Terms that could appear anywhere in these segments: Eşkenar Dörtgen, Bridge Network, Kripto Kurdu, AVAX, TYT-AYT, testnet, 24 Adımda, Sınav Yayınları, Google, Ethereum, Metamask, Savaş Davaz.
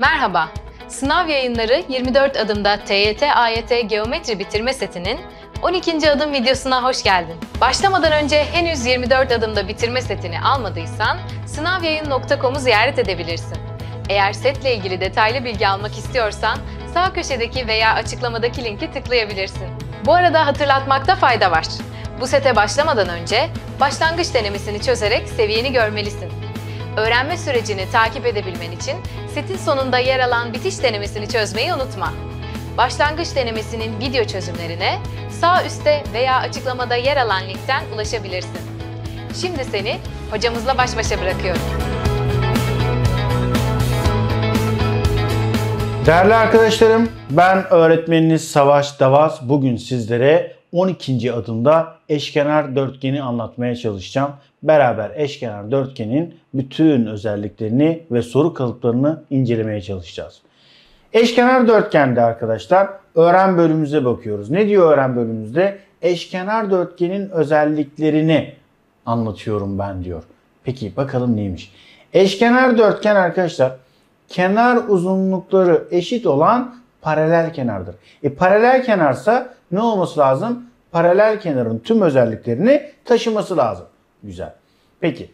Merhaba, Sınav Yayınları 24 adımda TYT-AYT geometri bitirme setinin 12. adım videosuna hoş geldin. Başlamadan önce henüz 24 adımda bitirme setini almadıysan sınavyayın.com'u ziyaret edebilirsin. Eğer setle ilgili detaylı bilgi almak istiyorsan sağ köşedeki veya açıklamadaki linki tıklayabilirsin. Bu arada hatırlatmakta fayda var. Bu sete başlamadan önce başlangıç denemesini çözerek seviyeni görmelisin. Öğrenme sürecini takip edebilmen için setin sonunda yer alan bitiş denemesini çözmeyi unutma. Başlangıç denemesinin video çözümlerine sağ üstte veya açıklamada yer alan linkten ulaşabilirsin. Şimdi seni hocamızla baş başa bırakıyorum. Değerli arkadaşlarım, ben öğretmeniniz Savaş Davaz. Bugün sizlere 12. adımda eşkenar dörtgeni anlatmaya çalışacağım. Beraber eşkenar dörtgenin bütün özelliklerini ve soru kalıplarını incelemeye çalışacağız. Eşkenar dörtgende arkadaşlar öğren bölümümüze bakıyoruz. Ne diyor öğren bölümümüzde? Eşkenar dörtgenin özelliklerini anlatıyorum ben diyor. Peki bakalım neymiş? Eşkenar dörtgen arkadaşlar kenar uzunlukları eşit olan paralel kenardır. Paralel kenarsa ne olması lazım? Paralel kenarın tüm özelliklerini taşıması lazım. Güzel. Peki.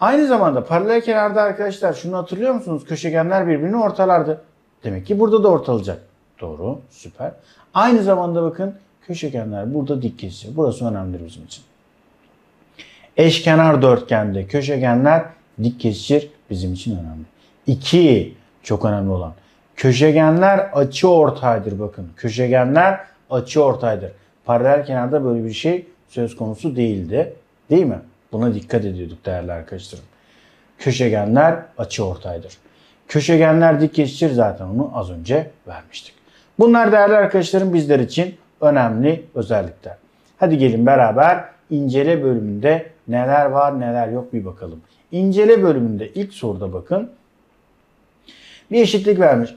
Aynı zamanda paralel kenarda arkadaşlar şunu hatırlıyor musunuz? Köşegenler birbirini ortalardı. Demek ki burada da ortalayacak. Doğru. Süper. Aynı zamanda bakın köşegenler burada dik kesiyor. Burası önemlidir bizim için. Eşkenar dörtgende köşegenler dik kesişir. Bizim için önemli. 2. Çok önemli olan. Köşegenler açıortaydır bakın. Köşegenler açıortaydır. Paralel kenarda böyle bir şey söz konusu değildi. Değil mi? Buna dikkat ediyorduk değerli arkadaşlarım. Köşegenler açıortaydır. Köşegenler dik kesişir, zaten onu az önce vermiştik. Bunlar değerli arkadaşlarım bizler için önemli özellikler. Hadi gelin beraber incele bölümünde neler var neler yok bir bakalım. İncele bölümünde ilk soruda bakın. Bir eşitlik vermiş.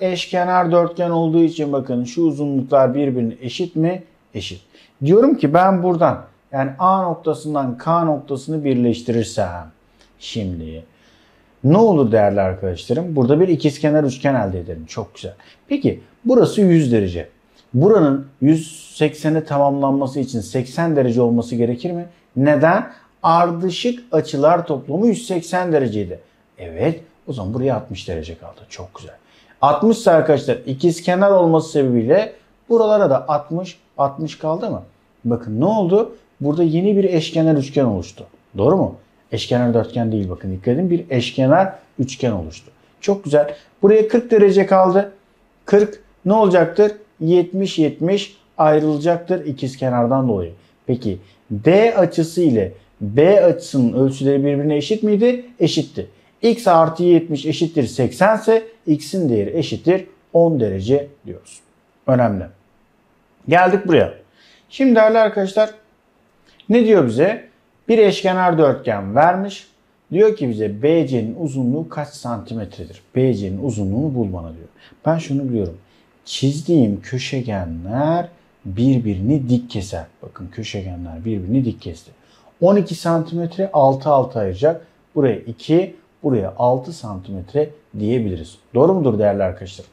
Eşkenar dörtgen olduğu için bakın şu uzunluklar birbirine eşit mi? Eşit. Diyorum ki ben buradan yani A noktasından K noktasını birleştirirsem şimdi ne olur değerli arkadaşlarım? Burada bir ikizkenar üçgen elde ederim. Çok güzel. Peki burası 100 derece. Buranın 180'e tamamlanması için 80 derece olması gerekir mi? Neden? Ardışık açılar toplamı 180 dereceydi. Evet. O zaman buraya 60 derece kaldı. Çok güzel. 60 ise arkadaşlar ikizkenar olması sebebiyle buralara da 60 kaldı mı? Bakın ne oldu? Burada yeni bir eşkenar üçgen oluştu. Doğru mu? Eşkenar dörtgen değil bakın dikkat edin. Bir eşkenar üçgen oluştu. Çok güzel. Buraya 40 derece kaldı. 40 ne olacaktır? 70-70 ayrılacaktır ikizkenardan dolayı. Peki D açısı ile B açısının ölçüleri birbirine eşit miydi? Eşitti. X artı 70 eşittir 80 ise X'in değeri eşittir 10 derece diyoruz. Önemli. Geldik buraya. Şimdi değerli arkadaşlar ne diyor bize? Bir eşkenar dörtgen vermiş. Diyor ki bize BC'nin uzunluğu kaç santimetredir? BC'nin uzunluğunu bul bana diyor. Ben şunu biliyorum. Çizdiğim köşegenler birbirini dik keser. Bakın köşegenler birbirini dik kesti. 12 santimetre 6 ayıracak. Buraya 2, buraya 6 santimetre diyebiliriz. Doğru mudur değerli arkadaşlar?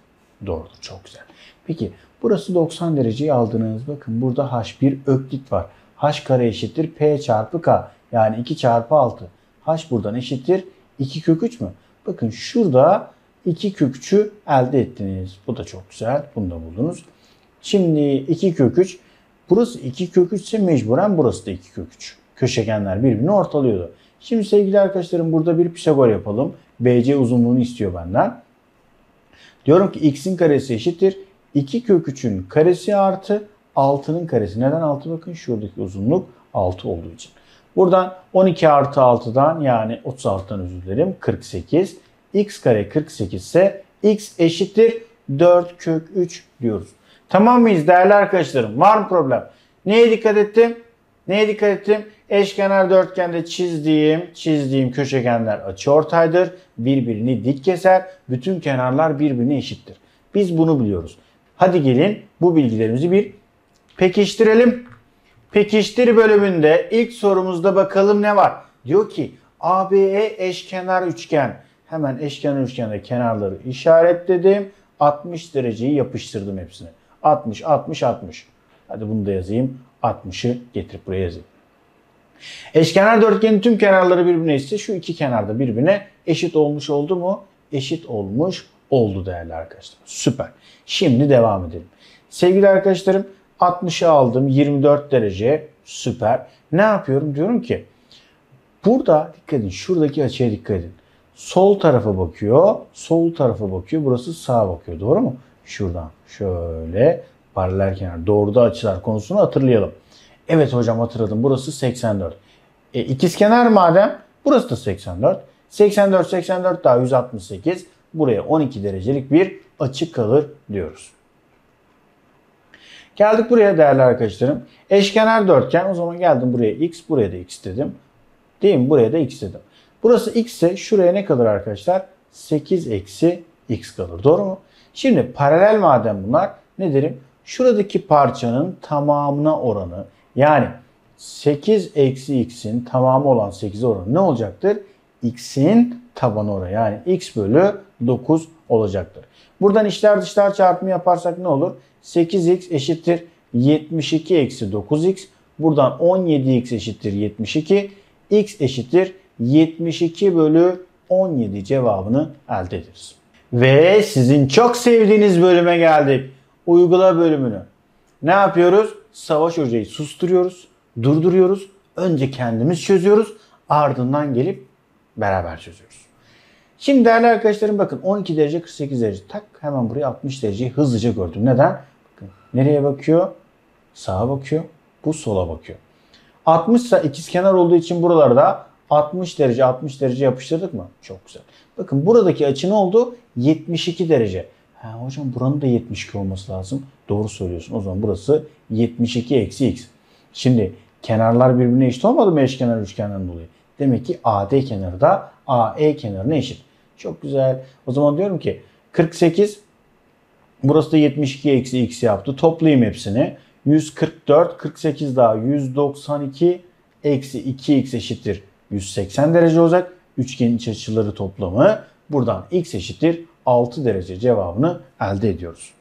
Doğrudur. Çok güzel. Peki burası 90 dereceyi aldınız. Bakın burada H bir öklit var. H kare eşittir P çarpı K. Yani 2 çarpı 6. H buradan eşittir 2 kök 3 mü? Bakın şurada 2 kök 3'ü elde ettiniz. Bu da çok güzel. Bunu da buldunuz. Şimdi 2 kök 3. Burası 2 kök 3 ise mecburen burası da 2 kök 3. Köşegenler birbirini ortalıyordu. Şimdi sevgili arkadaşlarım burada bir Pisagor yapalım. BC uzunluğunu istiyor benden. Diyorum ki x'in karesi eşittir 2 kök 3'ün karesi artı 6'nın karesi. Neden 6? Bakın şuradaki uzunluk 6 olduğu için. Buradan 12 artı 6'dan yani 36'dan özür dilerim 48. X kare 48 ise x eşittir 4 kök 3 diyoruz. Tamam mıyız değerli arkadaşlarım? Var mı problem? Neye dikkat ettim? Neye dikkat ettim? Eşkenar dörtgende çizdiğim köşegenler açıortaydır. Birbirini dik keser. Bütün kenarlar birbirine eşittir. Biz bunu biliyoruz. Hadi gelin bu bilgilerimizi bir pekiştirelim. Pekiştir bölümünde ilk sorumuzda bakalım ne var? Diyor ki ABE eşkenar üçgen. Hemen eşkenar üçgende kenarları işaretledim. 60 dereceyi yapıştırdım hepsine. 60, 60, 60. Hadi bunu da yazayım. 60'ı getirip buraya yazayım. Eşkenar dörtgenin tüm kenarları birbirine eşitse şu iki kenarda birbirine eşit olmuş oldu mu? Eşit olmuş oldu değerli arkadaşlar. Süper. Şimdi devam edelim. Sevgili arkadaşlarım, 60'ı aldım. 24 derece. Süper. Ne yapıyorum? Diyorum ki burada dikkat edin. Şuradaki açıya dikkat edin. Sol tarafa bakıyor. Sol tarafa bakıyor. Burası sağa bakıyor. Doğru mu? Şuradan şöyle paralel kenar. Doğru da açılar konusunu hatırlayalım. Evet hocam, hatırladım. Burası 84. İkizkenar madem. Burası da 84. 84, 84 daha 168. Buraya 12 derecelik bir açı kalır diyoruz. Geldik buraya değerli arkadaşlarım. Eşkenar dörtgen. O zaman geldim buraya x. Buraya da x dedim. Değil mi? Buraya da x dedim. Burası x ise şuraya ne kalır arkadaşlar? 8 eksi x kalır. Doğru mu? Şimdi paralel madem bunlar, ne derim? Şuradaki parçanın tamamına oranı, yani 8 eksi x'in tamamı olan 8'e oranı ne olacaktır? X'in tabanı oranı, yani x bölü 9 olacaktır. Buradan içler dışlar çarpımı yaparsak ne olur? 8x eşittir 72 eksi 9x. Buradan 17x eşittir 72. X eşittir 72 bölü 17 cevabını elde ederiz. Ve sizin çok sevdiğiniz bölüme geldik. Uygula bölümünü. Ne yapıyoruz? Savaş Hoca'yı susturuyoruz, durduruyoruz. Önce kendimiz çözüyoruz. Ardından gelip beraber çözüyoruz. Şimdi değerli arkadaşlarım bakın, 12 derece 48 derece. Tak, hemen buraya 60 dereceyi hızlıca gördüm. Neden? Bakın, nereye bakıyor? Sağa bakıyor. Bu sola bakıyor. 60 ise ikizkenar olduğu için buralarda 60 derece 60 derece yapıştırdık mı? Çok güzel. Bakın buradaki açı ne oldu? 72 derece. Ha, hocam buranın da 72 olması lazım. Doğru söylüyorsun. O zaman burası 72 eksi x. Şimdi kenarlar birbirine eşit olmadı mı eşkenar üçgenden dolayı? Demek ki AD kenarı da AE kenarına eşit. Çok güzel. O zaman diyorum ki 48, burası da 72 eksi x yaptı. Toplayayım hepsini. 144, 48 daha 192 eksi 2x eşittir 180 derece olacak. Üçgenin iç açıları toplamı. Buradan x eşittir 6 derece cevabını elde ediyoruz.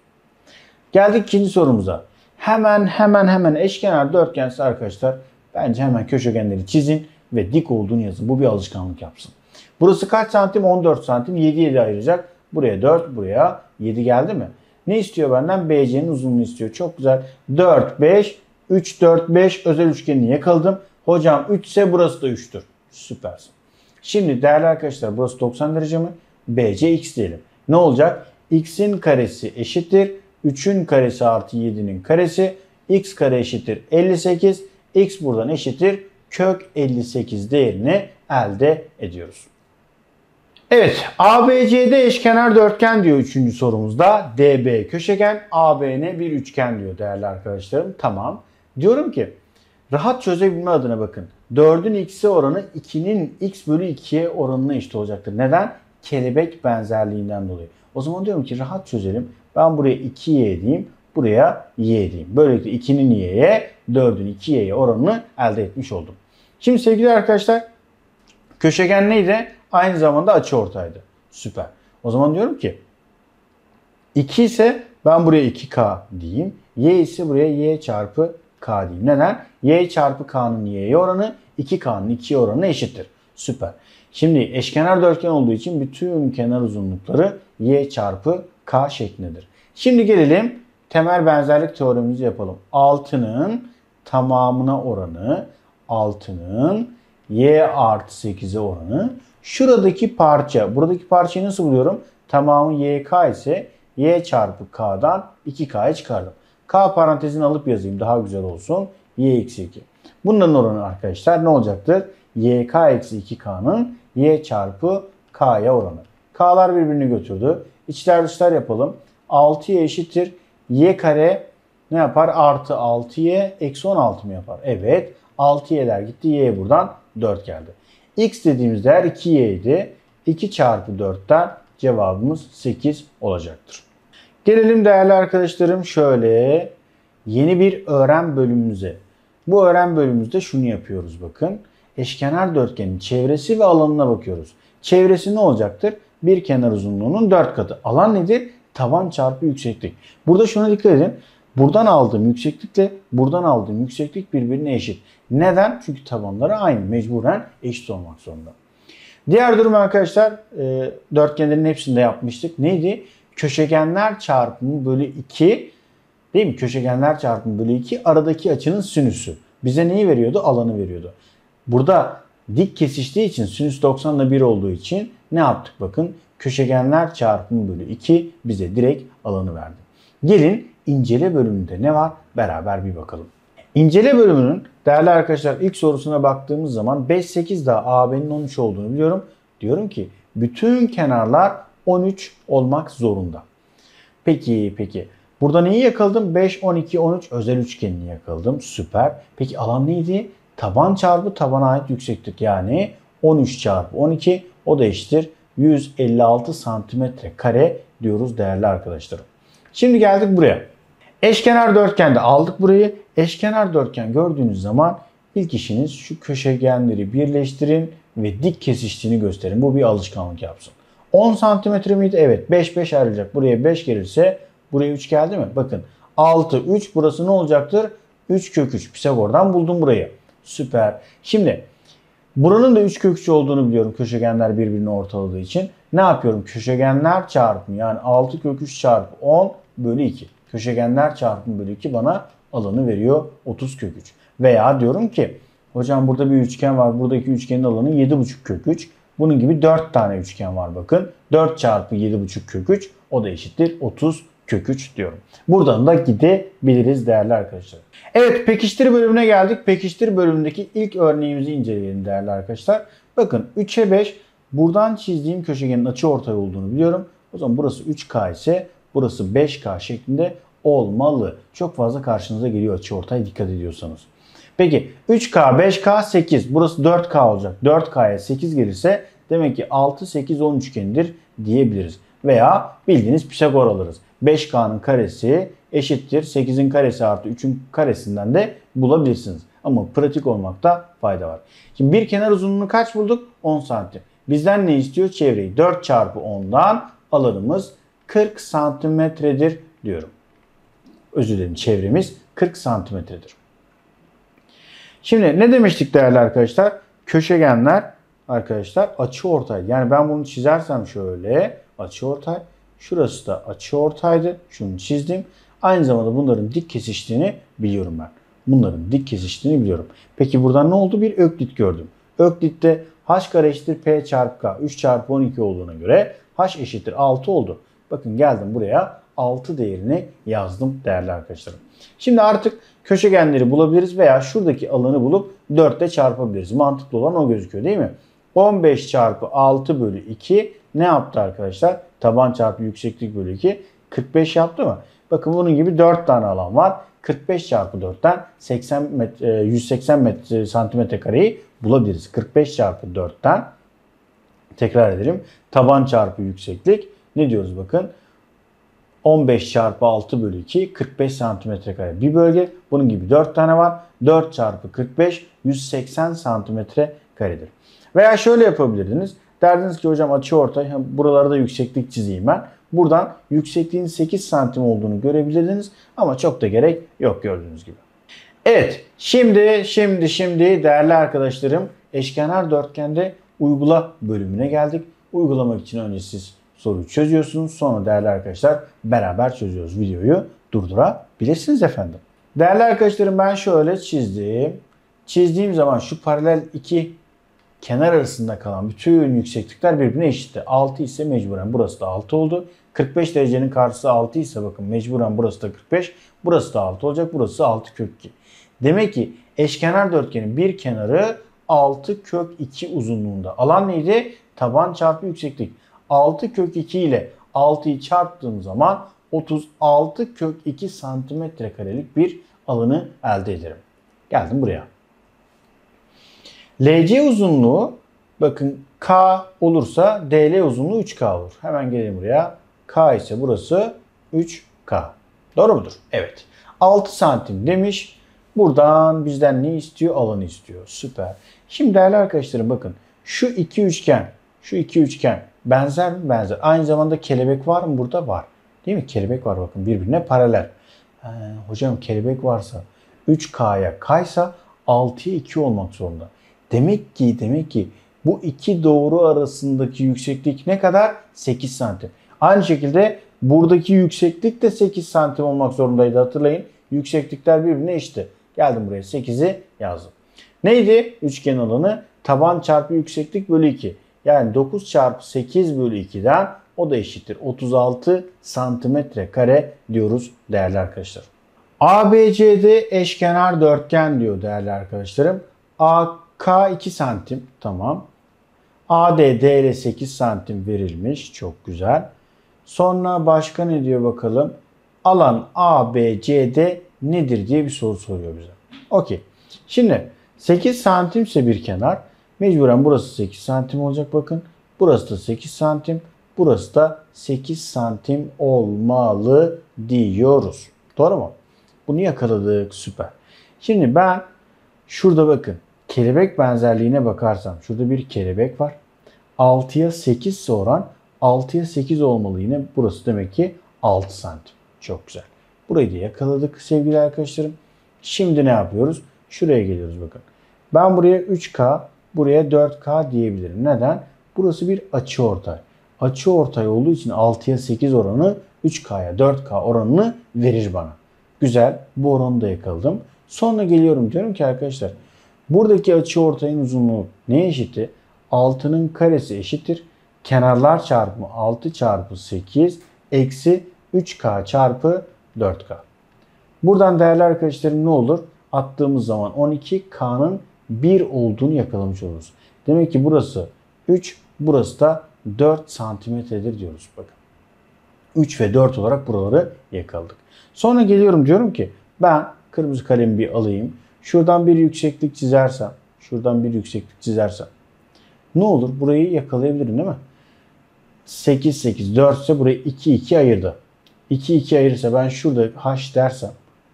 Geldik ikinci sorumuza. Hemen eşkenar dörtgense arkadaşlar, bence hemen köşegenleri çizin ve dik olduğunu yazın. Bu bir alışkanlık yapsın. Burası kaç santim? 14 santim. 7 7 ayıracak. Buraya 4, buraya 7 geldi mi? Ne istiyor benden? BC'nin uzunluğunu istiyor. Çok güzel. 4, 5, 3, 4, 5 özel üçgenini yakaladım. Hocam 3 ise burası da 3'tür. Süpersin. Şimdi değerli arkadaşlar, burası 90 derece mi? BC x diyelim. Ne olacak? X'in karesi eşittir 3'ün karesi artı 7'nin karesi. X kare eşittir 58. X buradan eşittir kök 58 değerini elde ediyoruz. Evet, ABC'de eşkenar dörtgen diyor 3. sorumuzda. DB köşegen, ABN bir üçgen diyor değerli arkadaşlarım. Tamam. Diyorum ki rahat çözebilme adına bakın. 4'ün x'e oranı 2'nin x bölü 2'ye oranına eşit olacaktır. Neden? Kelebek benzerliğinden dolayı. O zaman diyorum ki rahat çözelim. Ben buraya 2y diyeyim. Buraya y diyeyim. Böylelikle 2'nin y'ye 4'ün 2y'ye oranını elde etmiş oldum. Şimdi sevgili arkadaşlar, köşegen neydi? Aynı zamanda açıortaydı. Süper. O zaman diyorum ki 2 ise ben buraya 2k diyeyim. Y ise buraya y çarpı k diyeyim. Neden? Y çarpı k'nın y'ye oranı 2k'nın 2'ye oranına eşittir. Süper. Şimdi eşkenar dörtgen olduğu için bütün kenar uzunlukları y çarpı k şeklindedir. Şimdi gelelim temel benzerlik teoremimizi yapalım. 6'nın tamamına oranı, 6'nın y artı 8'e oranı. Şuradaki parça, buradaki parçayı nasıl buluyorum? Tamamı yk ise y çarpı k'dan 2k'ya çıkardım. K parantezini alıp yazayım daha güzel olsun. Y eksi 2. Bunların oranı arkadaşlar ne olacaktır? Yk eksi 2k'nın y çarpı k'ya oranı. K'lar birbirini götürdü. İçler dışlar yapalım. 6y eşittir y kare ne yapar? Artı 6y eksi 16 mı yapar? Evet. 6y'ler gitti. Y buradan 4 geldi. X dediğimiz değer 2y idi. 2 çarpı 4'ten cevabımız 8 olacaktır. Gelelim değerli arkadaşlarım şöyle yeni bir öğren bölümümüze. Bu öğren bölümümüzde şunu yapıyoruz bakın. Eşkenar dörtgenin çevresi ve alanına bakıyoruz. çevresi ne olacaktır? Bir kenar uzunluğunun 4 katı. Alan nedir? Taban çarpı yükseklik. Burada şuna dikkat edin. Buradan aldığım yükseklikle buradan aldığım yükseklik birbirine eşit. Neden? Çünkü tabanları aynı. Mecburen eşit olmak zorunda. Diğer durum arkadaşlar, dörtgenlerin hepsinde yapmıştık. Neydi? Köşegenler çarpımı bölü 2, değil mi? Köşegenler çarpımı bölü 2 aradaki açının sinüsü. Bize neyi veriyordu? Alanı veriyordu. Burada dik kesiştiği için, sinüs 90 ile 1 olduğu için ne yaptık? Bakın, köşegenler çarpımı bölü 2 bize direkt alanı verdi. Gelin incele bölümünde ne var? Beraber bir bakalım. İncele bölümünün değerli arkadaşlar ilk sorusuna baktığımız zaman 5, 8 daha AB'nin 13 olduğunu biliyorum. Diyorum ki bütün kenarlar 13 olmak zorunda. Peki. Burada neyi yakaladım? 5, 12, 13 özel üçgenini yakaladım. Süper. Peki alan neydi? Taban çarpı tabana ait yükseklik. Yani 13 çarpı 12 o da eşittir 156 santimetre kare diyoruz değerli arkadaşlarım. Şimdi geldik buraya. Eşkenar dörtgende aldık burayı. Eşkenar dörtgen gördüğünüz zaman ilk işiniz şu köşegenleri birleştirin ve dik kesiştiğini gösterin. Bu bir alışkanlık yapsın. 10 santimetre miydi? Evet. 5, 5 ayrılacak. Buraya 5 gelirse buraya 3 geldi mi? Bakın 6, 3 burası ne olacaktır? 3 kök 3. Pisagor'dan buldum burayı. Süper. Şimdi buranın da 3 kök 3 olduğunu biliyorum köşegenler birbirini ortaladığı için. Ne yapıyorum? Köşegenler çarpımı, yani 6 kök 3 çarpı 10 bölü 2. Köşegenler çarpımı bölü 2 bana alanı veriyor 30 kök 3. Veya diyorum ki hocam burada bir üçgen var. Buradaki üçgenin alanı 7,5 kök 3. Bunun gibi 4 tane üçgen var bakın. 4 çarpı 7,5 kök 3 o da eşittir 30 kök 3 diyorum. Buradan da gidebiliriz değerli arkadaşlar. Evet, pekiştir bölümüne geldik. Pekiştir bölümündeki ilk örneğimizi inceleyelim değerli arkadaşlar. Bakın 3'e 5 buradan çizdiğim köşegenin açıortay olduğunu biliyorum. O zaman burası 3K ise burası 5K şeklinde olmalı. Çok fazla karşınıza geliyor açıortay, dikkat ediyorsanız. Peki 3K, 5K, 8. Burası 4K olacak. 4K'ya 8 gelirse demek ki 6, 8, 10 üçgenidir diyebiliriz. Veya bildiğiniz Pisagor alırız. 5K'nın karesi eşittir 8'in karesi artı 3'ün karesinden de bulabilirsiniz. Ama pratik olmakta fayda var. Şimdi bir kenar uzunluğunu kaç bulduk? 10 santim. Bizden ne istiyor? Çevreyi 4 çarpı 10'dan alanımız 40 santimetredir diyorum. Özür dilerim, çevremiz 40 santimetredir. Şimdi ne demiştik değerli arkadaşlar? Köşegenler arkadaşlar açıortay. Yani ben bunu çizersem şöyle açıortay. Şurası da açıortaydı. Şunu çizdim. Aynı zamanda bunların dik kesiştiğini biliyorum ben. Bunların dik kesiştiğini biliyorum. Peki buradan ne oldu? Bir öklit gördüm. Öklitte h kare eşittir p çarpı k. 3 çarpı 12 olduğuna göre h eşittir 6 oldu. Bakın geldim buraya 6 değerini yazdım değerli arkadaşlarım. Şimdi artık köşegenleri bulabiliriz veya şuradaki alanı bulup 4 ile çarpabiliriz. Mantıklı olan o gözüküyor değil mi? 15 çarpı 6 bölü 2 ne yaptı arkadaşlar? Taban çarpı yükseklik bölü 2 45 yaptı mı? Bakın bunun gibi 4 tane alan var. 45 çarpı 4'ten 180 santimetre kareyi bulabiliriz. 45 çarpı 4'ten tekrar edelim. Taban çarpı yükseklik ne diyoruz bakın? 15 çarpı 6 bölü 2 45 santimetre kare bir bölge. Bunun gibi 4 tane var. 4 çarpı 45 180 santimetre karedir. Veya şöyle yapabilirdiniz. Derdiniz ki hocam açıortay, buralarda yükseklik çizeyim ben. Buradan yüksekliğin 8 santim olduğunu görebilirdiniz ama çok da gerek yok gördüğünüz gibi. Evet, şimdi değerli arkadaşlarım eşkenar dörtgende uygula bölümüne geldik. Uygulamak için önce siz soruyu çözüyorsunuz, sonra değerli arkadaşlar beraber çözüyoruz. Videoyu durdurabilirsiniz efendim. Değerli arkadaşlarım ben şöyle çizdim. Çizdiğim zaman şu paralel iki kenar arasında kalan bütün yükseklikler birbirine eşitti. 6 ise mecburen burası da 6 oldu. 45 derecenin karşısı 6 ise bakın mecburen burası da 45. Burası da 6 olacak. Burası 6 kök 2. Demek ki eşkenar dörtgenin bir kenarı 6 kök 2 uzunluğunda. Alan neydi? Taban çarpı yükseklik. 6 kök 2 ile 6'yı çarptığım zaman 36 kök 2 santimetre karelik bir alanı elde ederim. Geldim buraya. LC uzunluğu bakın K olursa DL uzunluğu 3K olur. Hemen gelelim buraya. K ise burası 3K. Doğru mudur? Evet. 6 santim demiş. Buradan bizden ne istiyor? Alanı istiyor. Süper. Şimdi değerli arkadaşlarım bakın. Şu iki üçgen, Şu iki üçgen benzer mi? Benzer. Aynı zamanda kelebek var mı? Burada var. Değil mi? Kelebek var, bakın birbirine paralel. Hocam kelebek varsa 3K'ya kaysa 6'ya 2 olmak zorunda. Demek ki bu iki doğru arasındaki yükseklik ne kadar? 8 santim. Aynı şekilde buradaki yükseklik de 8 santim olmak zorundaydı, hatırlayın. Yükseklikler birbirine eşitti. Geldim buraya, 8'i yazdım. Neydi? Üçgen alanı taban çarpı yükseklik bölü 2. Yani 9 çarpı 8 bölü 2'den o da eşittir 36 santimetre kare diyoruz değerli arkadaşlar. ABCD eşkenar dörtgen diyor değerli arkadaşlarım. AK 2 santim, tamam. ADD ile 8 santim verilmiş, çok güzel. Sonra başka ne diyor bakalım? Alan ABCD nedir diye bir soru soruyor bize. Okey. Şimdi 8 santim ise bir kenar. Mecburen burası 8 santim olacak bakın. Burası da 8 santim. Burası da 8 santim olmalı diyoruz. Doğru mu? Bunu yakaladık. Süper. Şimdi ben şurada bakın. Kelebek benzerliğine bakarsam. Şurada bir kelebek var. 6'ya 8 ise oran 6'ya 8 olmalı yine. Burası demek ki 6 santim. Çok güzel. Burayı da yakaladık sevgili arkadaşlarım. Şimdi ne yapıyoruz? Şuraya geliyoruz bakın. Ben buraya 3K, buraya 4K diyebilirim. Neden? Burası bir açıortay. Açıortay olduğu için 6'ya 8 oranı 3K'ya 4K oranını verir bana. Güzel. Bu oranı da yakaladım. Sonra geliyorum, diyorum ki arkadaşlar buradaki açıortayın uzunluğu neye eşitti? 6'nın karesi eşittir kenarlar çarpımı 6 çarpı 8 eksi 3K çarpı 4K. Buradan değerli arkadaşlarım ne olur? Attığımız zaman 12K'nın 1 olduğunu yakalamış oluruz. Demek ki burası 3, burası da 4 santimetredir diyoruz. Bakın. 3 ve 4 olarak buraları yakaladık. Sonra geliyorum, diyorum ki ben kırmızı kalemi bir alayım. Şuradan bir yükseklik çizersem, şuradan bir yükseklik çizersem ne olur? Burayı yakalayabilirim değil mi? 8, 8, 4 ise burayı 2, 2 ayırdı. 2, 2 ayırırsa ben şurada h dersem,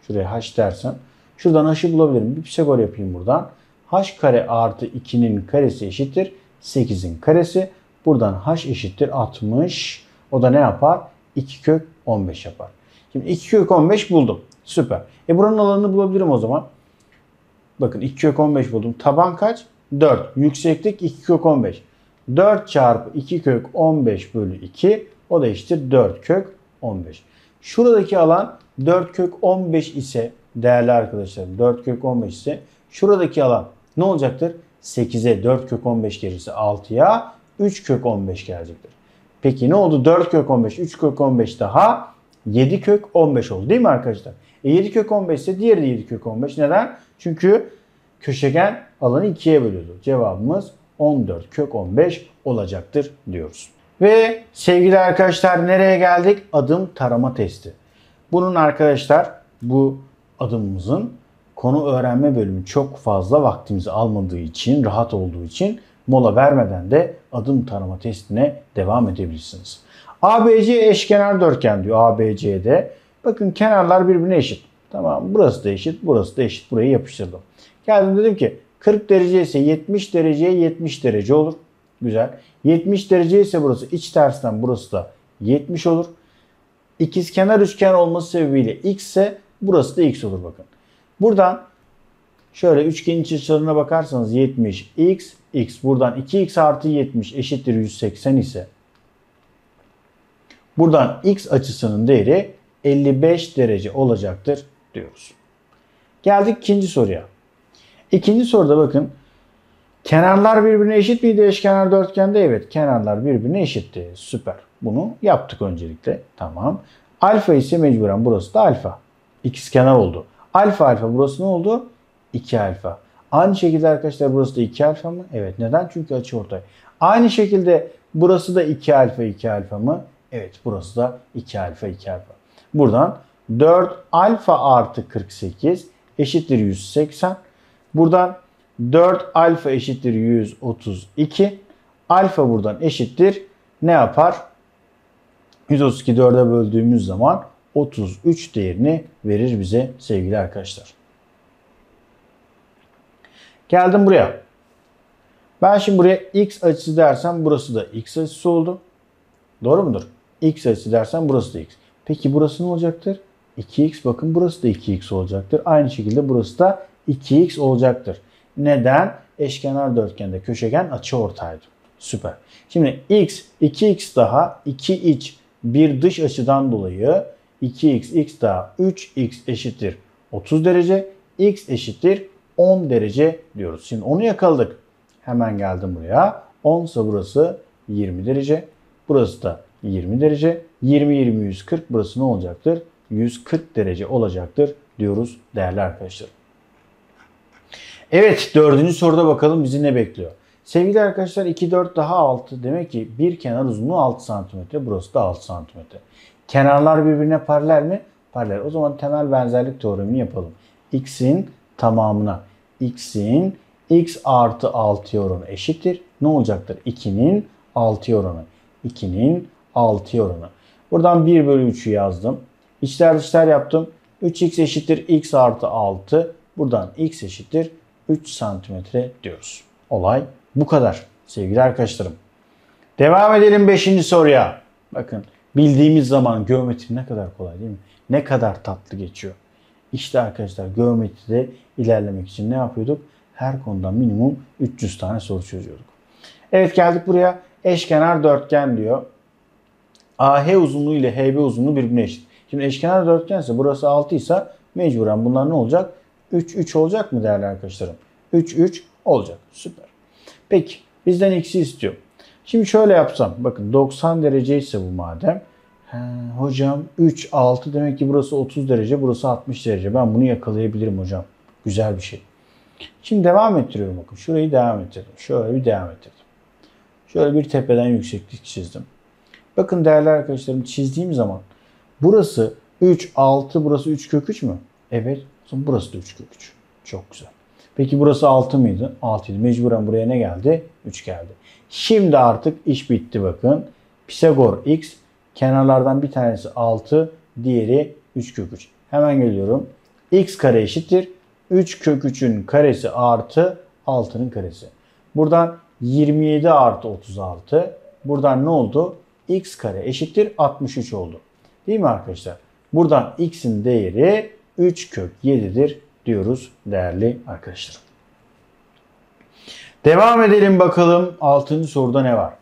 şuraya h dersem şuradan h'ı bulabilirim. Bir Pisagor yapayım buradan. H kare artı 2'nin karesi eşittir 8'in karesi. Buradan h eşittir 60. O da ne yapar? 2 kök 15 yapar. Şimdi 2 kök 15 buldum. Süper. Buranın alanını bulabilirim o zaman. Bakın 2 kök 15 buldum. Taban kaç? 4. Yükseklik 2 kök 15. 4 çarpı 2 kök 15 bölü 2. O da eşittir 4 kök 15. Şuradaki alan 4 kök 15 ise değerli arkadaşlarım, 4 kök 15 ise şuradaki alan ne olacaktır? 8'e 4 kök 15 gelirse 6'ya 3 kök 15 gelecektir. Peki ne oldu? 4 kök 15, 3 kök 15 daha 7 kök 15 oldu değil mi arkadaşlar? 7 kök 15 ise diğeri de 7 kök 15. Neden? Çünkü köşegen alanı 2'ye bölüyordu. Cevabımız 14 kök 15 olacaktır diyoruz. Ve sevgili arkadaşlar nereye geldik? Adım tarama testi. Bunun arkadaşlar bu adımımızın konu öğrenme bölümü çok fazla vaktimizi almadığı için, rahat olduğu için mola vermeden de adım tarama testine devam edebilirsiniz. ABC eşkenar dörtgen diyor ABC'de. Bakın kenarlar birbirine eşit. Tamam, burası da eşit, burası da eşit. Burayı yapıştırdım. Geldim dedim ki 40 derece ise 70 dereceye 70 derece olur. Güzel. 70 derece ise burası iç tersten, burası da 70 olur. İkizkenar üçgen olması sebebiyle x ise burası da x olur bakın. Buradan şöyle üçgenin iç açılarına bakarsanız 70 x x, buradan 2x artı 70 eşittir 180 ise buradan x açısının değeri 55 derece olacaktır diyoruz. Geldik ikinci soruya. İkinci soruda bakın kenarlar birbirine eşit miydi eşkenar dörtgende? Evet, kenarlar birbirine eşitti. Süper. Bunu yaptık öncelikle. Tamam. Alfa ise mecburen burası da alfa. İkizkenar oldu. Alfa alfa, burası ne oldu? 2 alfa. Aynı şekilde arkadaşlar burası da 2 alfa mı? Evet. Neden? Çünkü açıortay. Aynı şekilde burası da 2 alfa 2 alfa mı? Evet. Burası da 2 alfa 2 alfa. Buradan 4 alfa artı 48 eşittir 180. Buradan 4 alfa eşittir 132. Alfa buradan eşittir. Ne yapar? 132 4'e böldüğümüz zaman 33 değerini verir bize sevgili arkadaşlar. Geldim buraya. Ben şimdi buraya x açısı dersem burası da x açısı oldu. Doğru mudur? X açısı dersem burası da x. Peki burası ne olacaktır? 2x, bakın burası da 2x olacaktır. Aynı şekilde burası da 2x olacaktır. Neden? Eşkenar dörtgende köşegen açıortaydı. Süper. Şimdi x, 2x daha 2 iç bir dış açıdan dolayı 2x, x daha 3x eşittir 30 derece. X eşittir 10 derece diyoruz. Şimdi onu yakaladık. Hemen geldim buraya. 10 ise burası 20 derece. Burası da 20 derece. 20, 20, 140. Burası ne olacaktır? 140 derece olacaktır diyoruz değerli arkadaşlar. Evet, dördüncü soruda bakalım bizi ne bekliyor. Sevgili arkadaşlar 2, 4 daha 6. Demek ki bir kenar uzunluğu 6 cm. Burası da 6 cm. Kenarlar birbirine paralel mi? Paralel. O zaman temel benzerlik teoremini yapalım. X'in tamamına x artı 6'ya oranı eşittir. Ne olacaktır? 2'nin 6'ya oranı. 2'nin 6'ya oranı. Buradan 1 bölü 3'ü yazdım. İçler dışlar yaptım. 3x eşittir x artı 6. Buradan x eşittir 3 santimetre diyoruz. Olay bu kadar sevgili arkadaşlarım. Devam edelim 5. soruya. Bakın bildiğimiz zaman geometri ne kadar kolay değil mi? Ne kadar tatlı geçiyor. İşte arkadaşlar geometride ilerlemek için ne yapıyorduk? Her konudan minimum 300 tane soru çözüyorduk. Evet, geldik buraya. Eşkenar dörtgen diyor. AH uzunluğu ile HB uzunluğu birbirine eşit. Şimdi eşkenar dörtgen ise burası 6 ise mecburen bunlar ne olacak? 3, 3 olacak mı değerli arkadaşlarım? 3, 3 olacak. Süper. Peki bizden x'i istiyor. Şimdi şöyle yapsam. Bakın 90 derece ise bu madem. Hocam 3, 6 demek ki burası 30 derece, burası 60 derece. Ben bunu yakalayabilirim hocam. Güzel bir şey. Şimdi devam ettiriyorum bakın. Şurayı devam ettirdim. Şöyle bir devam ettirdim. Şöyle bir tepeden yükseklik çizdim. Bakın değerli arkadaşlarım çizdiğim zaman burası 3, 6, burası 3 kök 3 mü? Evet. Burası da 3 kök 3. Çok güzel. Peki burası 6 mıydı? 6 idi. Mecburen buraya ne geldi? 3 geldi. Şimdi artık iş bitti bakın. Pisagor x. Kenarlardan bir tanesi 6, diğeri 3 kök 3. Hemen geliyorum. X kare eşittir 3 kök 3'ün karesi artı 6'nın karesi. Buradan 27 artı 36. Buradan ne oldu? X kare eşittir 63 oldu. Değil mi arkadaşlar? Buradan x'in değeri 3 kök 7'dir diyoruz değerli arkadaşlarım. Devam edelim bakalım 6. soruda ne var?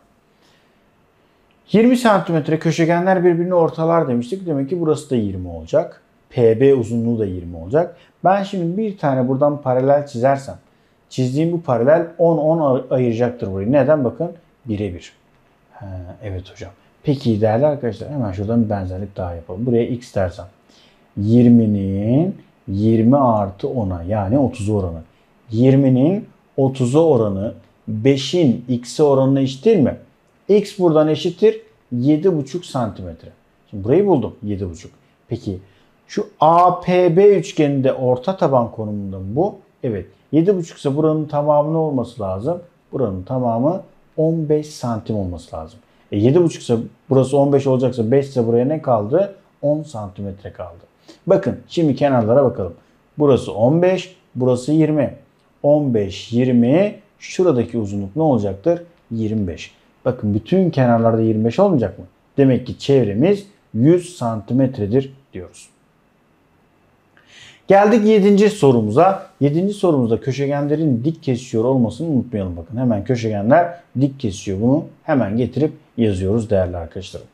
20 santimetre köşegenler birbirini ortalar demiştik. Demek ki burası da 20 olacak. PB uzunluğu da 20 olacak. Ben şimdi bir tane buradan paralel çizersem çizdiğim bu paralel 10-10 ayıracaktır burayı. Neden? Bakın 1'e 1. Evet hocam. Peki değerli arkadaşlar hemen şuradan bir benzerlik daha yapalım. Buraya x dersem 20'nin 20 artı 10'a yani 30'a oranı. 20'nin 30'a oranı 5'in x'e oranına eşittir mi? X buradan eşittir 7,5 santimetre. Şimdi burayı buldum 7,5. Peki şu APB üçgeninde orta taban konumunda mı bu? Evet. 7,5 ise buranın tamamı ne olması lazım? Buranın tamamı 15 santim olması lazım. 7,5 ise burası 15 olacaksa 5 ise buraya ne kaldı? 10 santimetre kaldı. Bakın şimdi kenarlara bakalım. Burası 15, burası 20. 15, 20. Şuradaki uzunluk ne olacaktır? 25. Bakın bütün kenarlarda 25 olmayacak mı? Demek ki çevremiz 100 santimetredir diyoruz. Geldik 7. sorumuza. 7. sorumuzda köşegenlerin dik kesişiyor olmasını unutmayalım. Bakın hemen köşegenler dik kesişiyor. Bunu hemen getirip yazıyoruz değerli arkadaşlarım.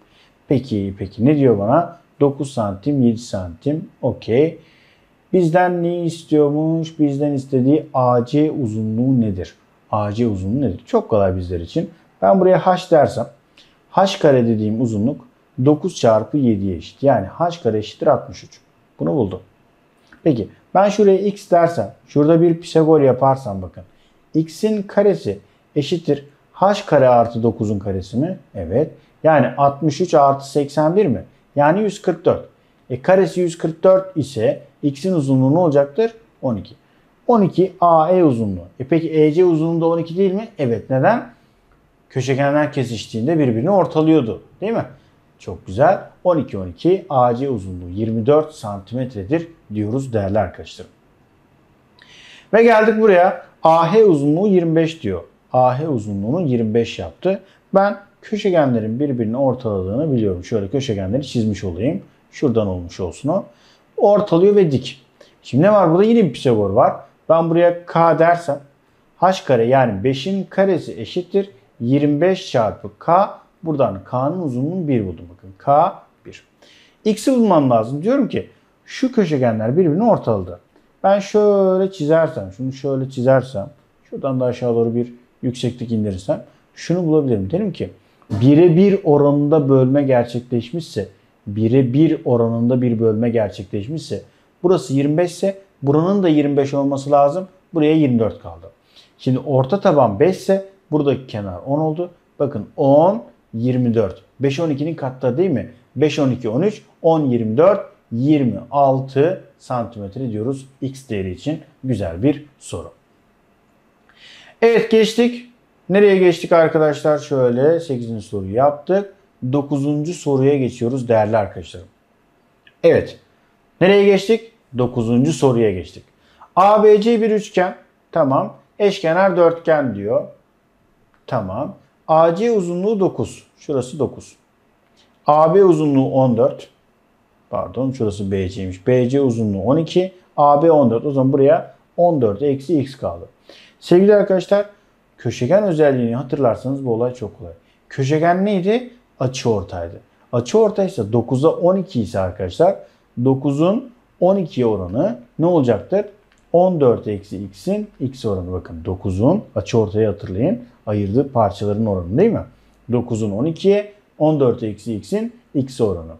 Peki ne diyor bana? 9 santim, 7 santim. Okey. Bizden neyi istiyormuş? Bizden istediği AC uzunluğu nedir? AC uzunluğu nedir? Çok kolay bizler için. Ben buraya h dersem h kare dediğim uzunluk 9 çarpı 7'ye eşit. Yani h kare eşittir 63. Bunu buldum. Peki ben şuraya x dersem şurada bir Pisagor yaparsam bakın. X'in karesi eşittir h kare artı 9'un karesi mi? Evet. Yani 63 artı 81 mi? Yani 144. Karesi 144 ise x'in uzunluğu ne olacaktır? 12. 12 AE uzunluğu. Peki EC uzunluğu da 12 değil mi? Evet. Neden? Köşegenler kesiştiğinde birbirini ortalıyordu. Değil mi? Çok güzel. 12-12 AC uzunluğu 24 santimetredir diyoruz değerli arkadaşlarım. Ve geldik buraya. AH uzunluğu 25 diyor. AH uzunluğunu 25 yaptı. Ben köşegenlerin birbirini ortaladığını biliyorum. Şöyle köşegenleri çizmiş olayım. Şuradan olmuş olsun o. Ortalıyor ve dik. Şimdi ne var burada? Yine bir Pisagor var. Ben buraya K dersem H kare yani 5'in karesi eşittir 25 çarpı K. Buradan K'nın uzunluğunu 1 buldum. Bakın K 1. X'i bulmam lazım. Diyorum ki şu köşegenler birbirini ortaladı. Ben şöyle çizersem, şunu şöyle çizersem, şuradan da aşağı doğru bir yükseklik indirirsem şunu bulabilirim. Derim ki 1'e 1 oranında bölme gerçekleşmişse, 1'e 1 oranında bir bölme gerçekleşmişse, burası 25 ise buranın da 25 olması lazım. Buraya 24 kaldı. Şimdi orta taban 5 ise buradaki kenar 10 oldu. Bakın 10, 24. 5, 12'nin katları değil mi? 5, 12, 13, 10, 24, 26 santimetre diyoruz X değeri için. Güzel bir soru. Evet, geçtik. Nereye geçtik arkadaşlar? Şöyle 8. soruyu yaptık. 9. soruya geçiyoruz değerli arkadaşlarım. Evet. Nereye geçtik? 9. soruya geçtik. ABC bir üçgen. Tamam. Eşkenar dörtgen diyor. Tamam. AC uzunluğu 9. Şurası 9. AB uzunluğu 14. Pardon, şurası BC'ymiş. BC uzunluğu 12. AB 14. O zaman buraya 14 eksi X kaldı. Sevgili arkadaşlar, köşegen özelliğini hatırlarsanız bu olay çok kolay. Köşegen neydi? Açıortaydı. Açıortaysa 9'a 12 ise arkadaşlar 9'un 12'ye oranı ne olacaktır? 14 eksi x'in x oranı. Bakın 9'un açıortayı hatırlayın. Ayırdığı parçaların oranı değil mi? 9'un 12'ye 14 eksi x'in x oranı.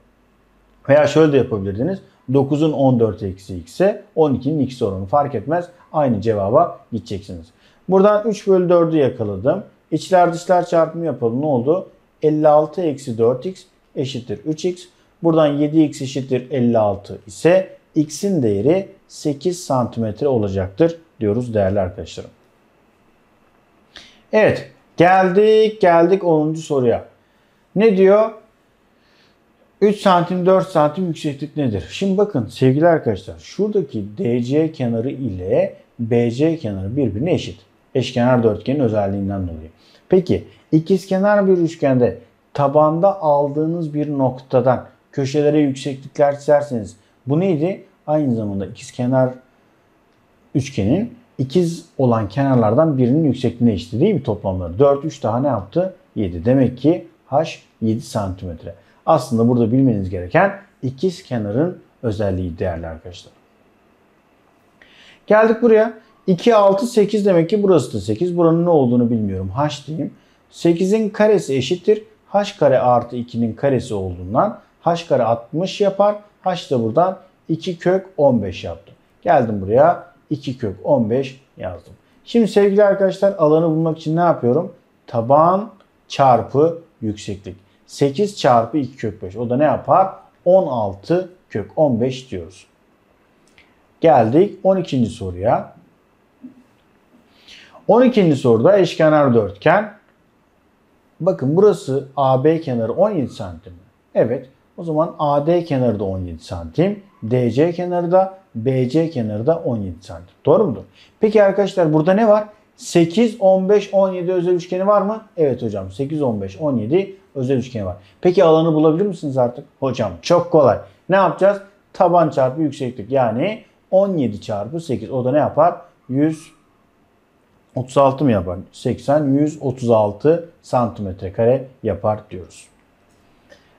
Veya şöyle de yapabilirdiniz. 9'un 14 eksi x'e 12'nin x oranı. Fark etmez. Aynı cevaba gideceksiniz. Buradan 3/4'ü yakaladım. İçler dışlar çarpımı yapalım. Ne oldu? 56 eksi 4x eşittir 3x. Buradan 7x eşittir 56 ise x'in değeri 8 santimetre olacaktır diyoruz değerli arkadaşlarım. Evet, geldik 10. soruya. Ne diyor? 3 santim 4 santim yükseklik nedir? Şimdi bakın sevgili arkadaşlar, şuradaki DC kenarı ile BC kenarı birbirine eşit. Eşkenar dörtgenin özelliğinden dolayı. Peki ikizkenar bir üçgende tabanda aldığınız bir noktadan köşelere yükseklikler çizerseniz bu neydi? Aynı zamanda ikizkenar üçgenin ikiz olan kenarlardan birinin yüksekliğine eşitti değil mi toplamları? 4, 3 daha ne yaptı? 7. Demek ki H 7 santimetre. Aslında burada bilmeniz gereken ikizkenarın özelliği değerli arkadaşlar. Geldik buraya. 2, 6, 8 demek ki burası da 8. Buranın ne olduğunu bilmiyorum. H diyeyim. 8'in karesi eşittir H kare artı 2'nin karesi olduğundan H kare 60 yapar. H da buradan 2 kök 15 yaptı. Geldim buraya 2 kök 15 yazdım. Şimdi sevgili arkadaşlar, alanı bulmak için ne yapıyorum? Taban çarpı yükseklik. 8 çarpı 2 kök 5. O da ne yapar? 16 kök 15 diyoruz. Geldik 12. soruya. 12. soruda eşkenar dörtgen. Bakın burası AB kenarı 17 santim. Evet. O zaman AD kenarı da 17 santim. DC kenarı da BC kenarı da 17 santim. Doğru mudur? Peki arkadaşlar, burada ne var? 8, 15, 17 özel üçgeni var mı? Evet hocam. 8, 15, 17 özel üçgeni var. Peki alanı bulabilir misiniz artık? Hocam çok kolay. Ne yapacağız? Taban çarpı yükseklik. Yani 17 çarpı 8. O da ne yapar? 136 mı yapar? 80, 136 santimetre kare yapar diyoruz.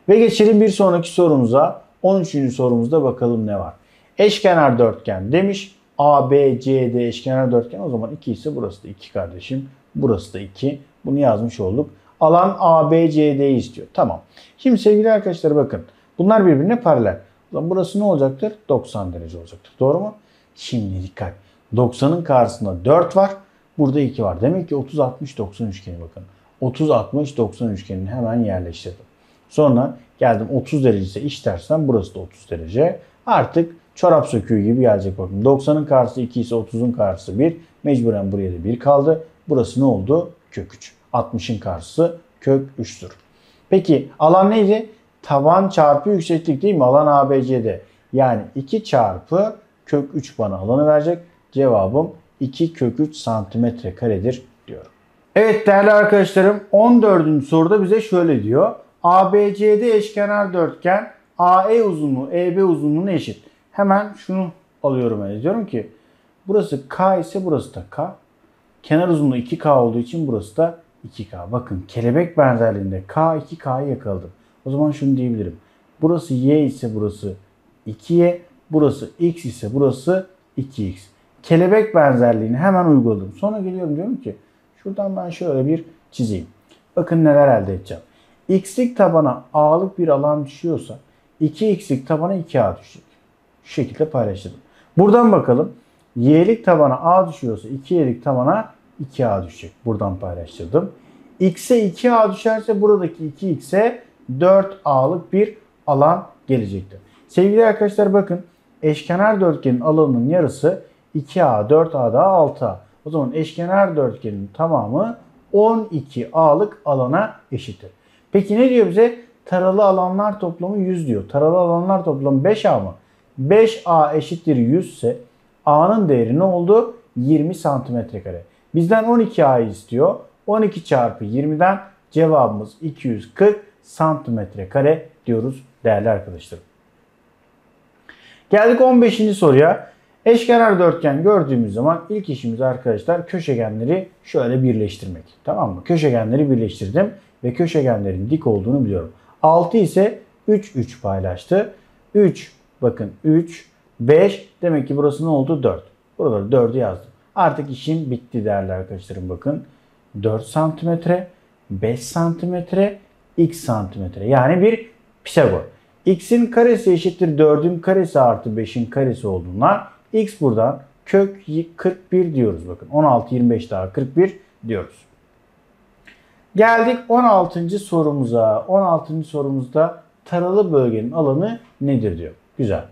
Ve geçelim bir sonraki sorumuza. 13. sorumuzda bakalım ne var. Eşkenar dörtgen demiş. ABCD eşkenar dörtgen. O zaman 2 ise burası da 2 kardeşim. Burası da 2. Bunu yazmış olduk. Alan ABCD'yi istiyor. Tamam. Şimdi sevgili arkadaşlar bakın. Bunlar birbirine paralel. O zaman burası ne olacaktır? 90 derece olacaktır. Doğru mu? Şimdi dikkat. 90'ın karşısında 4 var. Burada 2 var. Demek ki 30-60-90 üçgeni bakın. 30-60-90 üçgenini hemen yerleştirdim. Sonra geldim 30 derece ise iç dersen burası da 30 derece. Artık çorap söküğü gibi gelecek bakın. 90'ın karşısı 2 ise 30'un karşısı 1. Mecburen buraya da 1 kaldı. Burası ne oldu? Kök 3. 60'ın karşısı kök 3'tür. Peki alan neydi? Taban çarpı yükseklik değil mi? Alan ABC'de. Yani 2 çarpı kök 3 bana alanı verecek. Cevabım 2 kök 3 santimetre karedir diyorum. Evet değerli arkadaşlarım, 14. soruda bize şöyle diyor. ABCD eşkenar dörtgen AE uzunluğu EB uzunluğuna eşit. Hemen şunu alıyorum öyle diyorum ki burası K ise burası da K. Kenar uzunluğu 2K olduğu için burası da 2K. Bakın kelebek benzerliğinde K 2K'yı yakaladım. O zaman şunu diyebilirim. Burası Y ise burası 2Y. Burası X ise burası 2X. Kelebek benzerliğini hemen uyguladım. Sonra geliyorum diyorum ki şuradan ben şöyle bir çizeyim. Bakın neler elde edeceğim. X'lik tabana A'lık bir alan düşüyorsa 2X'lik tabana 2A düşecek. Şu şekilde paylaştırdım. Buradan bakalım. Y'lik tabana A düşüyorsa 2Y'lik tabana 2A düşecek. Buradan paylaştırdım. X'e 2A düşerse buradaki 2X'e 4A'lık bir alan gelecektir. Sevgili arkadaşlar bakın. Eşkenar dörtgenin alanının yarısı 2A, 4A daha 6A. O zaman eşkenar dörtgenin tamamı 12A'lık alana eşittir. Peki ne diyor bize? Taralı alanlar toplamı 100 diyor. Taralı alanlar toplamı 5A mı? 5A eşittir 100 ise A'nın değeri ne oldu? 20 cm². Bizden 12A'yı istiyor. 12 çarpı 20'den cevabımız 240 cm² diyoruz değerli arkadaşlarım. Geldik 15. soruya. Eşkenar dörtgen gördüğümüz zaman ilk işimiz arkadaşlar köşegenleri şöyle birleştirmek. Tamam mı? Köşegenleri birleştirdim ve köşegenlerin dik olduğunu biliyorum. 6 ise 3, 3 paylaştı. 3, bakın 3, 5. Demek ki burası ne oldu? 4. Buraları 4'ü yazdım. Artık işim bitti değerli arkadaşlarım. Bakın 4 cm, 5 cm, x cm. Yani bir Pisagor. X'in karesi eşittir 4'ün karesi artı 5'in karesi olduğundan x buradan kök 41 diyoruz. Bakın 16, 25 daha 41 diyoruz. Geldik 16. sorumuza. 16. sorumuzda taralı bölgenin alanı nedir diyor. Güzel.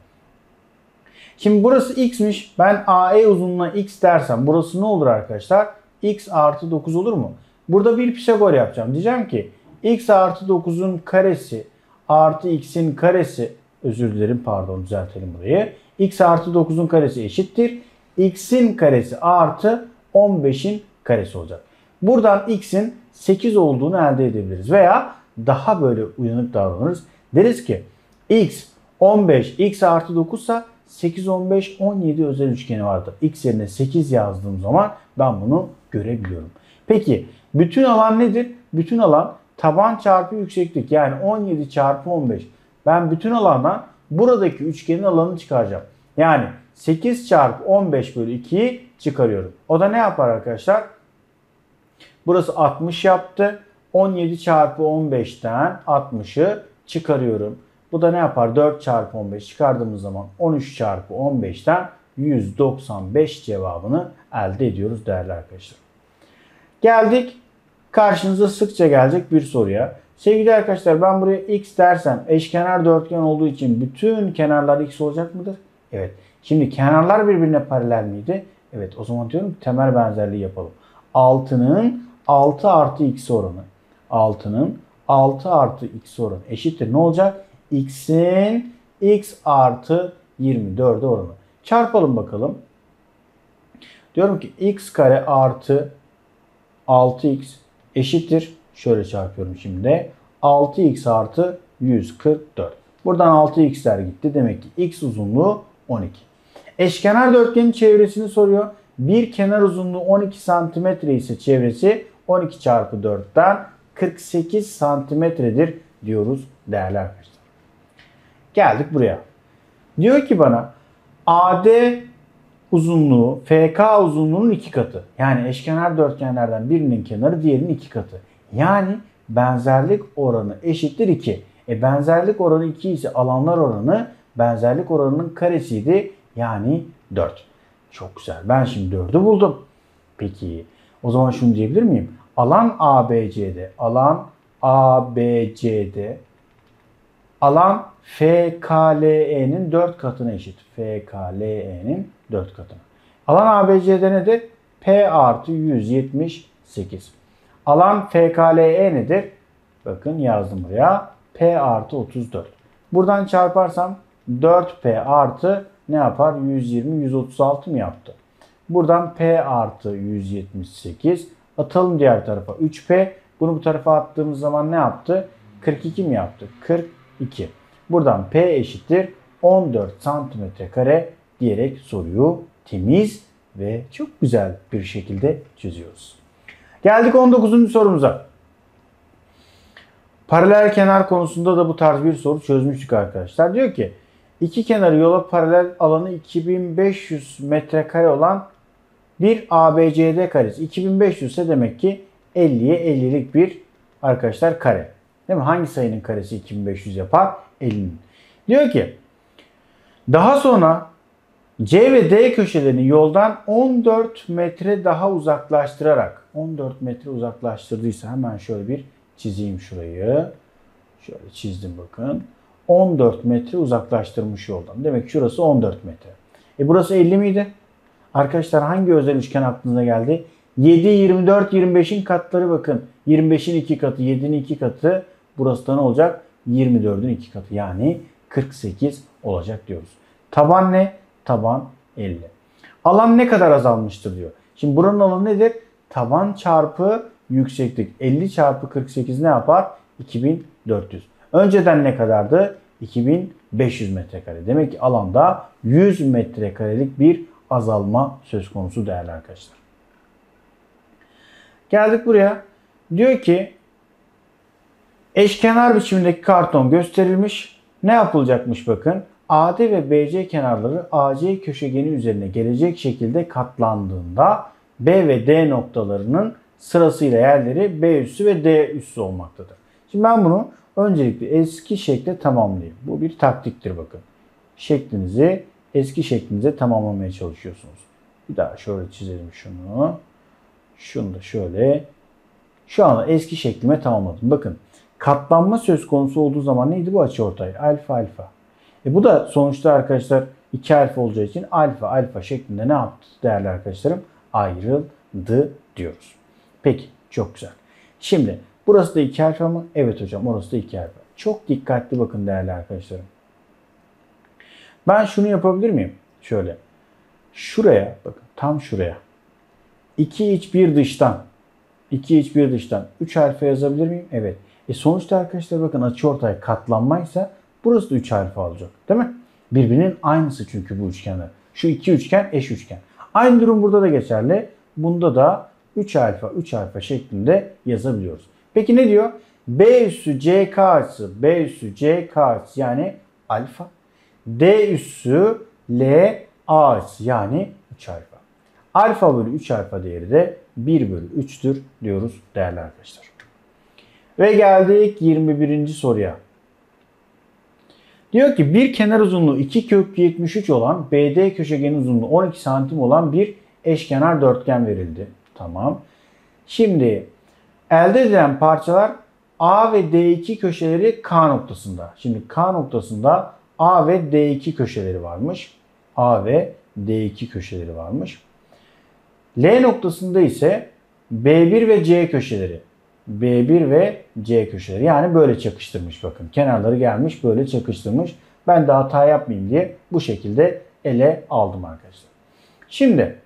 Şimdi burası x'miş. Ben AE uzunluğuna x dersem burası ne olur arkadaşlar? X artı 9 olur mu? Burada bir Pisagor yapacağım. Diyeceğim ki x artı 9'un karesi artı x'in karesi, özür dilerim pardon düzeltelim burayı. X artı 9'un karesi eşittir. X'in karesi artı 15'in karesi olacak. Buradan x'in 8 olduğunu elde edebiliriz. Veya daha böyle uyanık davranırız. Deriz ki x 15, x artı 9 ise 8, 15, 17 özel üçgeni vardı. X yerine 8 yazdığım zaman ben bunu görebiliyorum. Peki bütün alan nedir? Bütün alan taban çarpı yükseklik, yani 17 çarpı 15. Ben bütün alandan buradaki üçgenin alanını çıkaracağım. Yani 8 çarpı 15 bölü 2'yi çıkarıyorum. O da ne yapar arkadaşlar? Burası 60 yaptı. 17 çarpı 15'ten 60'ı çıkarıyorum. Bu da ne yapar? 4 çarpı 15 çıkardığımız zaman 13 çarpı 15'ten 195 cevabını elde ediyoruz değerli arkadaşlar. Geldik karşınıza sıkça gelecek bir soruya. Sevgili arkadaşlar ben buraya x dersem eşkenar dörtgen olduğu için bütün kenarlar x olacak mıdır? Evet. Şimdi kenarlar birbirine paralel miydi? Evet. O zaman diyorum temel benzerliği yapalım. 6'nın 6 artı x oranı. 6'nın 6 artı x oranı eşittir. Ne olacak? X'in x artı 24'e oranı. Çarpalım bakalım. Diyorum ki x kare artı 6x eşittir. Şöyle çarpıyorum şimdi de. 6x artı 144. Buradan 6x'ler gitti. Demek ki x uzunluğu 12. Eşkenar dörtgenin çevresini soruyor. Bir kenar uzunluğu 12 cm ise çevresi 12 çarpı 4'ten 48 cm'dir diyoruz değerli arkadaşlar. Geldik buraya. Diyor ki bana AD uzunluğu FK uzunluğunun 2 katı. Yani eşkenar dörtgenlerden birinin kenarı diğerinin 2 katı. Yani benzerlik oranı eşittir 2. Benzerlik oranı 2 ise alanlar oranı benzerlik oranının karesiydi. Yani 4. Çok güzel. Ben şimdi 4'ü buldum. Peki o zaman şunu diyebilir miyim? Alan ABCD, alan ABCD, alan FKLE'nin 4 katına eşit. FKLE'nin 4 katına. Alan ABCD nedir? P artı 178. Alan FKLE nedir? Bakın yazdım buraya. P artı 34. Buradan çarparsam 4P artı ne yapar? 120, 136 mı yaptı? Buradan P artı 178 Atalım diğer tarafa 3P. Bunu bu tarafa attığımız zaman ne yaptı? 42 mi yaptı? 42. Buradan P eşittir 14 santimetre kare diyerek soruyu temiz ve çok güzel bir şekilde çözüyoruz. Geldik 19. sorumuza. Paralel kenar konusunda da bu tarz bir soru çözmüştük arkadaşlar. Diyor ki iki kenarı yola paralel alanı 2500 metrekare olan bir ABCD karesi. 2500 ise demek ki 50'ye 50'lik bir arkadaşlar kare. Değil mi? Hangi sayının karesi 2500 yapar? 50'nin. Diyor ki daha sonra C ve D köşelerini yoldan 14 metre daha uzaklaştırarak 14 metre uzaklaştırdıysa hemen şöyle bir çizeyim şurayı. Şöyle çizdim bakın. 14 metre uzaklaştırmış yoldan. Demek ki şurası 14 metre. Burası 50 miydi? Arkadaşlar hangi özel üçgen aklınıza geldi? 7, 24, 25'in katları bakın. 25'in 2 katı, 7'nin 2 katı. Burası da ne olacak? 24'ün 2 katı. Yani 48 olacak diyoruz. Taban ne? Taban 50. Alan ne kadar azalmıştır diyor. Şimdi buranın alanı nedir? Taban çarpı yükseklik. 50 çarpı 48 ne yapar? 2400. Önceden ne kadardı? 2500 metrekare. Demek ki alanda 100 metrekarelik bir azalma söz konusu değerli arkadaşlar. Geldik buraya. Diyor ki eşkenar biçimindeki karton gösterilmiş. Ne yapılacakmış bakın. AD ve BC kenarları AC köşegeni üzerine gelecek şekilde katlandığında B ve D noktalarının sırasıyla yerleri B üssü ve D üssü olmaktadır. Şimdi ben bunu öncelikle eski şekle tamamlayayım. Bu bir taktiktir bakın. Şeklinizi eski şeklinize tamamlamaya çalışıyorsunuz. Bir daha şöyle çizelim şunu. Şunu da şöyle. Şu anda eski şeklime tamamladım. Bakın katlanma söz konusu olduğu zaman neydi bu açıortay? Alfa alfa. Bu da sonuçta arkadaşlar 2 alfa olacağı için alfa alfa şeklinde ne yaptı değerli arkadaşlarım? Ayrıldı diyoruz. Peki çok güzel. Şimdi burası da 2 alfa mı? Evet hocam orası da 2 alfa. Çok dikkatli bakın değerli arkadaşlarım. Ben şunu yapabilir miyim? Şöyle. Şuraya bakın tam şuraya. 2 iç bir dıştan. 2 iç bir dıştan. 3 alfa yazabilir miyim? Evet. Sonuçta arkadaşlar bakın açıortay katlanmaysa burası da 3 alfa alacak. Değil mi? Birbirinin aynısı çünkü bu üçgenler. Şu iki üçgen eş üçgen. Aynı durum burada da geçerli. Bunda da 3 alfa 3 alfa şeklinde yazabiliyoruz. Peki ne diyor? B üssü CK açısı. B üssü CK açısı yani alfa. D üssü LA açısı yani 3 alfa. Alfa bölü 3 alfa değeri de 1 bölü 3'tür diyoruz değerli arkadaşlar. Ve geldik 21. soruya. Diyor ki bir kenar uzunluğu 2 kök 73 olan BD köşegenin uzunluğu 12 santim olan bir eşkenar dörtgen verildi. Tamam. Şimdi elde edilen parçalar A ve D2 köşeleri K noktasında. Şimdi K noktasında A ve D2 köşeleri varmış. A ve D2 köşeleri varmış. L noktasında ise B1 ve C köşeleri. B1 ve C köşeleri. Yani böyle çakıştırmış bakın. Kenarları gelmiş böyle çakıştırmış. Ben de hata yapmayayım diye bu şekilde ele aldım arkadaşlar. Şimdi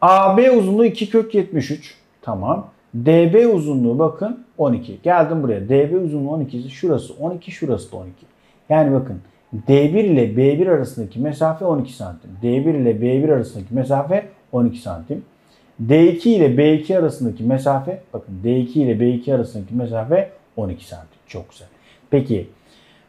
AB uzunluğu 2 kök 73. Tamam. DB uzunluğu bakın 12. Geldim buraya. DB uzunluğu 12. Şurası 12. Şurası da 12. Yani bakın D1 ile B1 arasındaki mesafe 12 santim. D1 ile B1 arasındaki mesafe 12 santim. D2 ile B2 arasındaki mesafe bakın D2 ile B2 arasındaki mesafe 12 santim. Çok güzel. Peki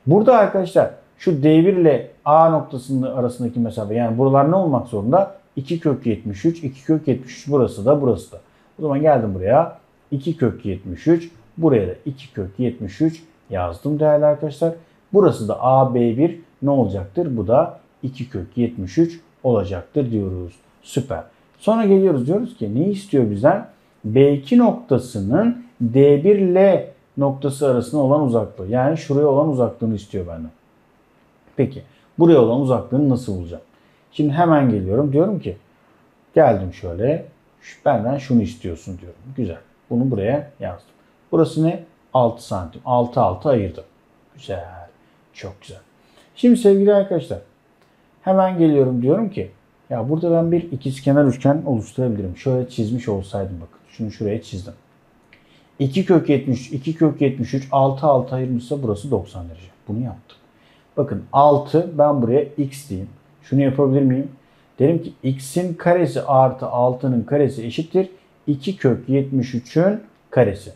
burada arkadaşlar şu D1 ile A noktasının arasındaki mesafe yani buralar ne olmak zorunda? 2 kök 73, 2 kök 73 burası da burası da. O zaman geldim buraya 2 kök 73, buraya da 2 kök 73 yazdım değerli arkadaşlar. Burası da AB1 ne olacaktır? Bu da 2 kök 73 olacaktır diyoruz. Süper. Sonra geliyoruz diyoruz ki ne istiyor bizden? B2 noktasının D1 ile noktası arasında olan uzaklığı. Yani şuraya olan uzaklığını istiyor benden. Peki buraya olan uzaklığını nasıl bulacağım? Şimdi hemen geliyorum. Diyorum ki geldim şöyle. Benden şunu istiyorsun diyorum. Güzel. Bunu buraya yazdım. Burası ne? 6 santim. 6 6 ayırdım. Güzel. Çok güzel. Şimdi sevgili arkadaşlar hemen geliyorum diyorum ki Ya burada ben bir ikizkenar üçgen oluşturabilirim. Şöyle çizmiş olsaydım bakın. Şunu şuraya çizdim. 2 kök 70, 2 kök 73, 6, 6 ayırmışsa burası 90 derece. Bunu yaptım. Bakın 6, ben buraya x diyeyim. Şunu yapabilir miyim? Derim ki x'in karesi artı 6'nın karesi eşittir 2 kök 73'ün karesi.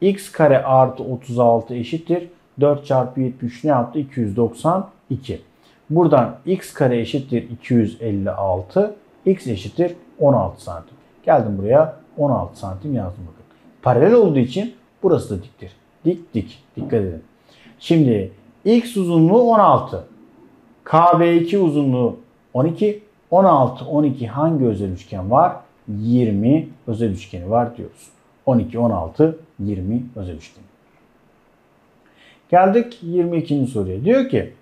X kare artı 36 eşittir 4 çarpı 73 ne yaptı? 292. Buradan x kare eşittir 256. X eşittir 16 santim. Geldim buraya 16 santim yazdım bakın. Paralel olduğu için burası da diktir. Dik dik. Dikkat edin. Şimdi x uzunluğu 16. KB2 uzunluğu 12. 16, 12 hangi özel üçgen var? 20 özel üçgeni var diyoruz. 12, 16, 20 özel üçgeni. Geldik 22. soruya. Diyor ki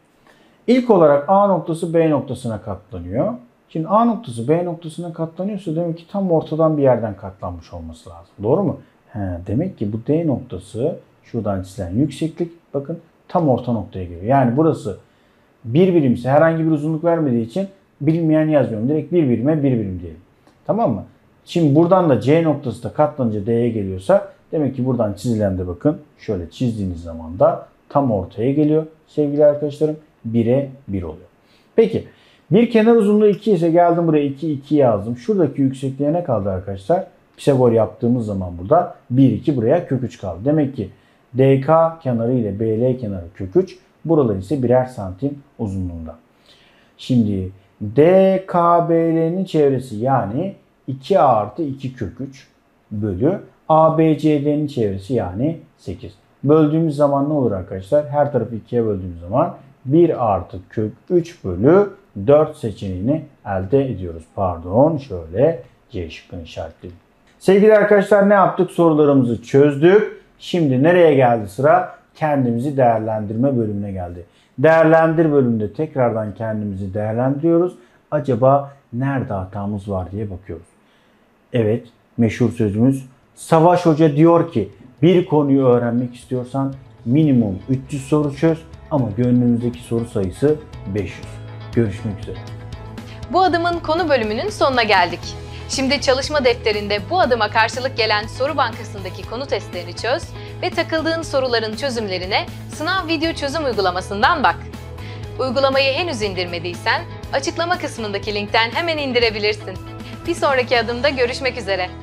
ilk olarak A noktası B noktasına katlanıyor. Şimdi A noktası B noktasına katlanıyorsa demek ki tam ortadan bir yerden katlanmış olması lazım. Doğru mu? Demek ki bu D noktası şuradan çizilen yükseklik bakın tam orta noktaya geliyor. Yani burası bir birimse herhangi bir uzunluk vermediği için bilinmeyen yazmıyorum. Direkt bir birime bir birim diyelim. Tamam mı? Şimdi buradan da C noktası da katlanınca D'ye geliyorsa demek ki buradan çizilen de bakın şöyle çizdiğiniz zaman da tam ortaya geliyor sevgili arkadaşlarım. 1'e 1 oluyor. Peki bir kenar uzunluğu 2 ise geldim buraya 2, 2 yazdım. Şuradaki yüksekliğe ne kaldı arkadaşlar? Pisagor yaptığımız zaman burada 1, 2 buraya kök 3 kaldı. Demek ki DK kenarı ile BL kenarı kök 3. Buralar ise birer santim uzunluğunda. Şimdi DKBL'nin çevresi yani 2 artı 2 kök 3 bölü ABCD'nin çevresi yani 8. Böldüğümüz zaman ne olur arkadaşlar? Her tarafı 2'ye böldüğümüz zaman 1 artı kök 3 bölü 4 seçeneğini elde ediyoruz. Pardon şöyle C şıkkını işaretledim. Sevgili arkadaşlar ne yaptık? Sorularımızı çözdük. Şimdi nereye geldi sıra? Kendimizi değerlendirme bölümüne geldi. Değerlendir bölümünde tekrardan kendimizi değerlendiriyoruz. Acaba nerede hatamız var diye bakıyoruz. Evet, meşhur sözümüz. Savaş Hoca diyor ki bir konuyu öğrenmek istiyorsan minimum 300 soru çöz ama gönlümüzdeki soru sayısı 500. Görüşmek üzere. Bu adımın konu bölümünün sonuna geldik. Şimdi çalışma defterinde bu adıma karşılık gelen soru bankasındaki konu testlerini çöz ve takıldığın soruların çözümlerine sınav video çözüm uygulamasından bak. Uygulamayı henüz indirmediysen açıklama kısmındaki linkten hemen indirebilirsin. Bir sonraki adımda görüşmek üzere.